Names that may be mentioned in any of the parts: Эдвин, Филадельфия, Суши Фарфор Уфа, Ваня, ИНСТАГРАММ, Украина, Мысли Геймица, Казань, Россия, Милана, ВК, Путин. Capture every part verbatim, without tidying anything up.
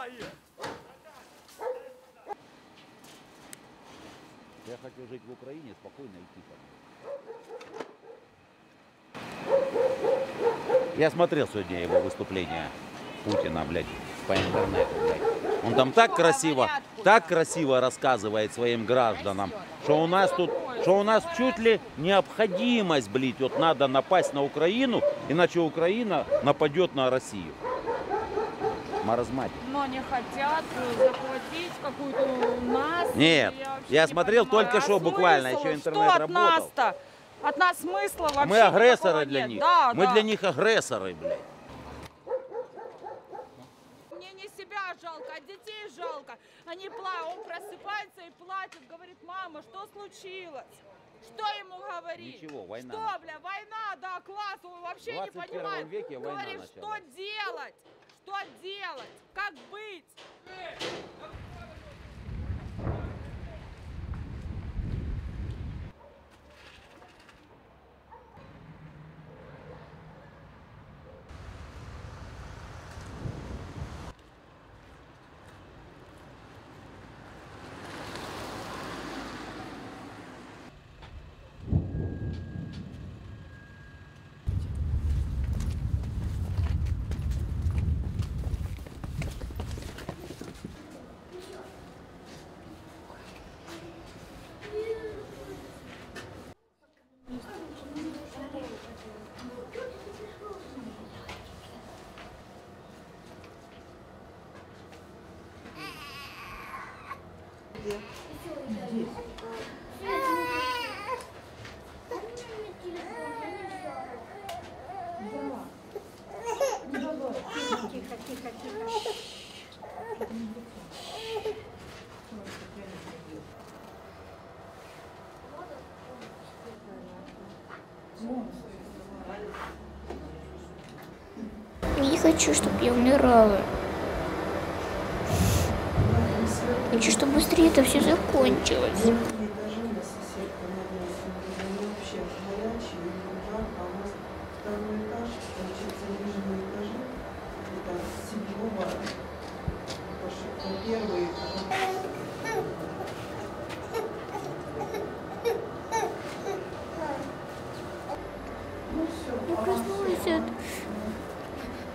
Сдавай! Я хотел жить в Украине, спокойно идти. Я смотрел сегодня его выступление Путина, блядь, по интернету, блядь. Он там так красиво, так красиво рассказывает своим гражданам, что у нас тут, что у нас чуть ли необходимость, блядь, вот надо напасть на Украину, иначе Украина нападет на Россию. Маразматик. Но не хотят захватить какую-то нас. Нет, я, я не смотрел понимаю, только а что, смысл? Буквально, еще интернет работал. От нас-то? От нас смысла вообще. Мы агрессоры для них. Да, Мы да. для них агрессоры, блядь. Мне не себя жалко, а детей жалко. Они плачут, он просыпается и плачет, говорит, мама, что случилось? Что ему говорить? Ничего, война. Что, бля, война, да, класс, он вообще не понимает. Веке война Говорит, начала. Что делать? Что делать? Как быть? Где? Здесь. Тихо, тихо, тихо. Не хочу, чтобы я умирала. Хочу, чтобы быстрее это все закончилось. Я проснулась от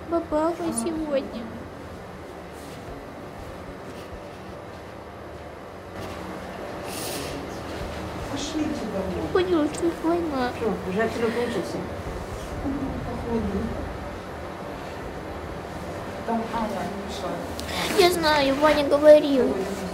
бабахи сегодня. Я поняла, что это война. Что, уже от тебя получился? Там Аня не шла. Я знаю, Ваня говорил.